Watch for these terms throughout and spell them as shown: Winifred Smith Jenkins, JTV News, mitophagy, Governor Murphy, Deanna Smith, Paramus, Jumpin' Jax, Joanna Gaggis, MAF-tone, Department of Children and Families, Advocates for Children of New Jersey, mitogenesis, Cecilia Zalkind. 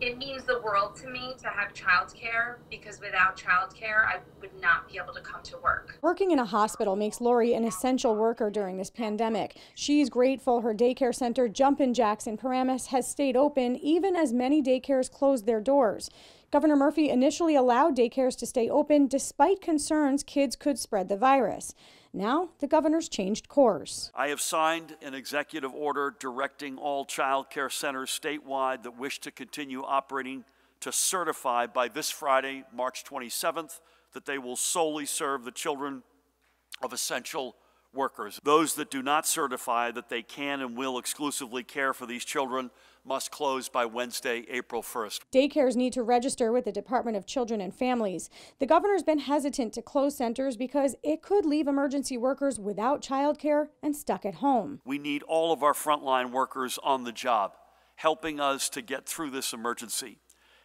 It means the world to me to have childcare, because without childcare, I would not be able to come to work. Working in a hospital makes Lori an essential worker during this pandemic. She's grateful her daycare center, Jumpin' Jax in Paramus, has stayed open even as many daycares closed their doors. Governor Murphy initially allowed daycares to stay open despite concerns kids could spread the virus. Now, the governor's changed course. I have signed an executive order directing all child care centers statewide that wish to continue operating to certify by this Friday, March 27th, that they will solely serve the children of essential workers. Those that do not certify that they can and will exclusively care for these children must close by Wednesday, April 1st. Daycares need to register with the Department of Children and Families. The governor's been hesitant to close centers because it could leave emergency workers without childcare and stuck at home. We need all of our frontline workers on the job, helping us to get through this emergency.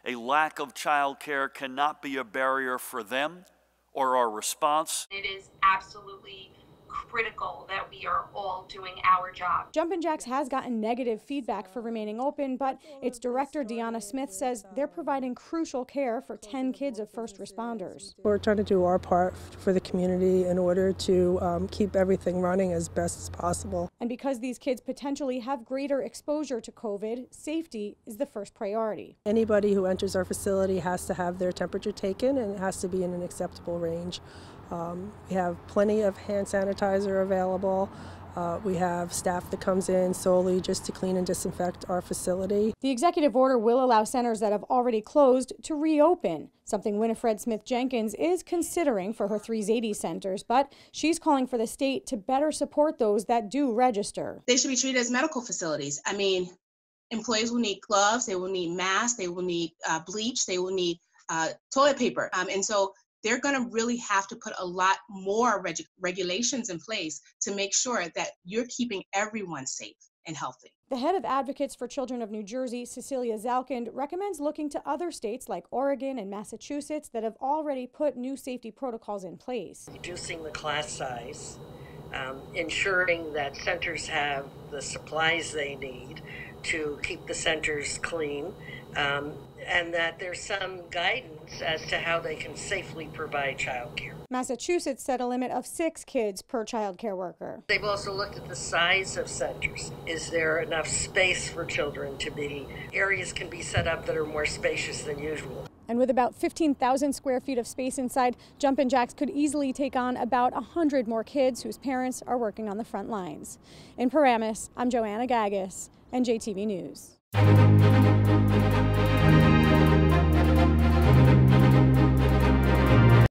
A lack of childcare cannot be a barrier for them or our response. It is absolutely critical that we are all doing our job. Jumpin' Jax has gotten negative feedback for remaining open, but its director, Deanna Smith, says they're providing crucial care for 10 kids of first responders. We're trying to do our part for the community in order to keep everything running as best as possible. And because these kids potentially have greater exposure to COVID, safety is the first priority. Anybody who enters our facility has to have their temperature taken, and it has to be in an acceptable range. We have plenty of hand sanitizer available. We have staff that comes in solely just to clean and disinfect our facility. The executive order will allow centers that have already closed to reopen, something Winifred Smith Jenkins is considering for her 380 centers, but she's calling for the state to better support those that do register. They should be treated as medical facilities. I mean, employees will need gloves, they will need masks, they will need bleach, they will need toilet paper, and so they're going to really have to put a lot more regulations in place to make sure that you're keeping everyone safe and healthy. The head of Advocates for Children of New Jersey, Cecilia Zalkind, recommends looking to other states like Oregon and Massachusetts that have already put new safety protocols in place. Reducing the class size, ensuring that centers have the supplies they need to keep the centers clean, and that there's some guidance as to how they can safely provide child care. Massachusetts set a limit of 6 kids per child care worker. They've also looked at the size of centers. Is there enough space for children to be? Areas can be set up that are more spacious than usual. And with about 15,000 square feet of space inside, Jumpin' Jax could easily take on about 100 more kids whose parents are working on the front lines. In Paramus, I'm Joanna Gaggis and JTV News.